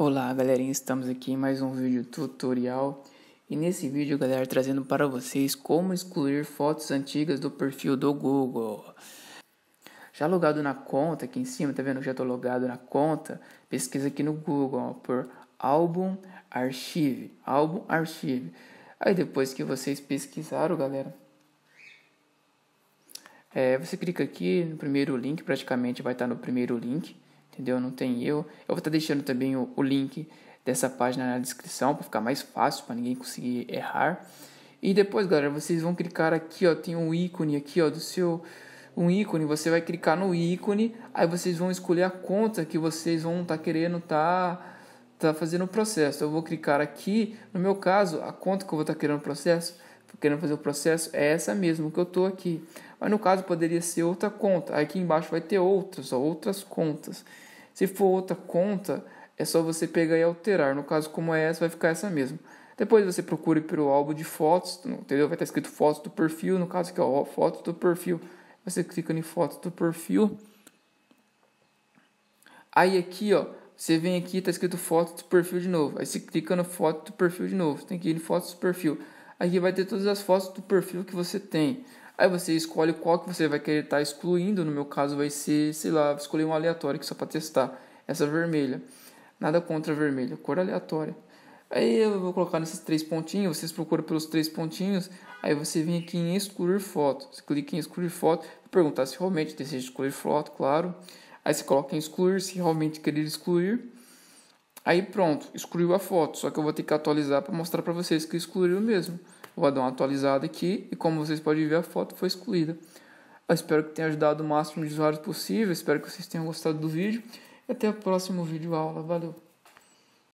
Olá galerinha, estamos aqui em mais um vídeo tutorial e nesse vídeo galera trazendo para vocês como excluir fotos antigas do perfil do Google. Já logado na conta, aqui em cima tá vendo que já tô logado na conta, pesquisa aqui no Google ó, por álbum archive. Aí depois que vocês pesquisaram galera, você clica aqui no primeiro link, praticamente vai estar no primeiro link. Entendeu? Não tem erro. Eu vou estar deixando também o link dessa página na descrição para ficar mais fácil, para ninguém conseguir errar. E depois, galera, vocês vão clicar aqui, ó, tem um ícone aqui, ó, do seu você vai clicar no ícone, aí vocês vão escolher a conta que vocês vão estar querendo tá fazendo o processo. Eu vou clicar aqui, no meu caso, a conta que eu vou estar querendo fazer o processo é essa mesmo que eu tô aqui. Mas no caso poderia ser outra conta. Aí aqui embaixo vai ter outras, ó, outras contas. Se for outra conta, é só você pegar e alterar. No caso, como é essa, vai ficar essa mesmo. Depois você procure pelo álbum de fotos, entendeu? Vai estar escrito fotos do perfil. No caso aqui, ó, fotos do perfil. Você clica em fotos do perfil. Aí aqui, ó, você vem aqui, tá escrito fotos do perfil de novo. Aí você clica no foto do perfil de novo. Você tem que ir em fotos do perfil. Aqui vai ter todas as fotos do perfil que você tem. Aí você escolhe qual que você vai querer estar excluindo. No meu caso vai ser, sei lá, vou escolher um aleatório aqui só para testar. Essa vermelha. Nada contra a vermelha, cor aleatória. Aí eu vou colocar nesses três pontinhos, vocês procuram pelos três pontinhos. Aí você vem aqui em excluir foto. Você clica em excluir foto, perguntar se realmente deseja excluir foto, claro. Aí você coloca em excluir, se realmente querer excluir. Aí pronto, excluiu a foto, só que eu vou ter que atualizar para mostrar para vocês que excluiu mesmo. Vou dar uma atualizada aqui e como vocês podem ver a foto foi excluída. Eu espero que tenha ajudado o máximo de usuários possível, espero que vocês tenham gostado do vídeo. E até o próximo vídeo aula, valeu!